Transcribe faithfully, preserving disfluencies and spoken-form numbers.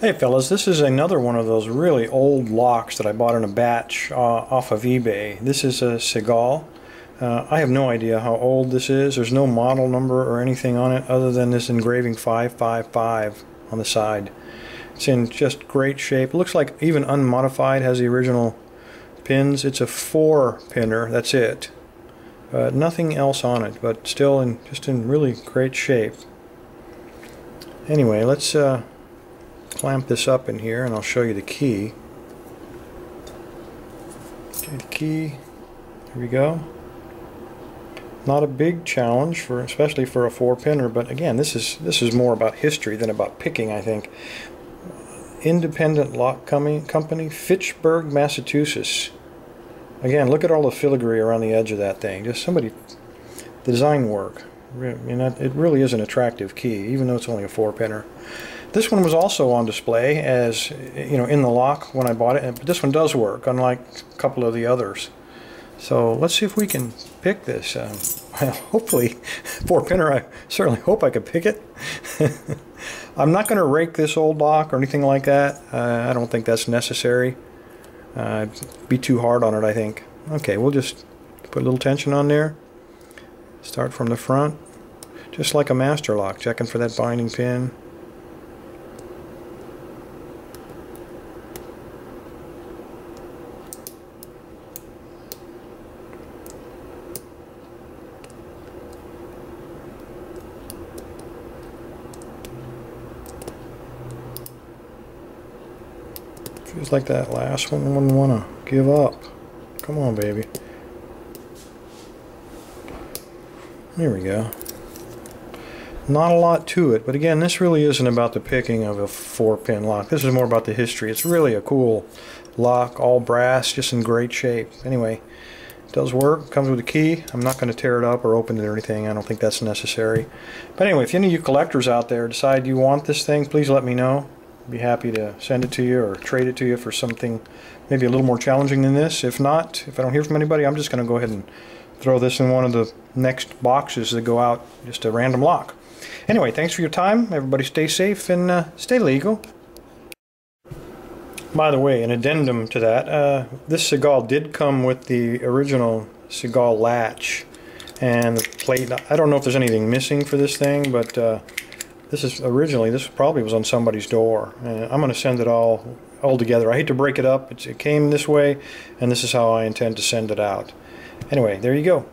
Hey fellas, this is another one of those really old locks that I bought in a batch uh, off of eBay. This is a Segal. Uh, I have no idea how old this is. There's no model number or anything on it other than this engraving five five five on the side. It's in just great shape. It looks like even unmodified, has the original pins. It's a four pinner, that's it. Uh, nothing else on it, but still in just in really great shape. Anyway, let's uh, clamp this up in here and I'll show you the key. Okay, the key, here we go. Not a big challenge, for especially for a four pinner, but again, this is this is more about history than about picking, I think. Independent lock company, Fitchburg, Massachusetts. Again, look at all the filigree around the edge of that thing. Just somebody, design work. I mean, it really is an attractive key, even though it's only a four pinner. This one was also on display as, you know, in the lock when I bought it, but this one does work, unlike a couple of the others. So let's see if we can pick this. Um, well, hopefully, four pinner, I certainly hope I could pick it. I'm not going to rake this old lock or anything like that. Uh, I don't think that's necessary. Uh, be too hard on it, I think. Okay, we'll just put a little tension on there. Start from the front, just like a master lock, checking for that binding pin. Feels like that last one wouldn't want to give up. Come on, baby. There we go. Not a lot to it, but again, this really isn't about the picking of a four-pin lock. This is more about the history. It's really a cool lock, all brass, just in great shape. Anyway, it does work. Comes with a key. I'm not going to tear it up or open it or anything. I don't think that's necessary. But anyway, if any of you collectors out there decide you want this thing, please let me know. I'd be happy to send it to you or trade it to you for something maybe a little more challenging than this. If not, if I don't hear from anybody, I'm just going to go ahead and throw this in one of the next boxes that go out, just a random lock. Anyway, thanks for your time. Everybody stay safe and uh, stay legal. By the way, an addendum to that, uh, this Segal did come with the original Segal latch and the plate. I don't know if there's anything missing for this thing, but uh, this is originally, this probably was on somebody's door. And I'm going to send it all, all together. I hate to break it up. It's, it came this way, and this is how I intend to send it out. Anyway, there you go.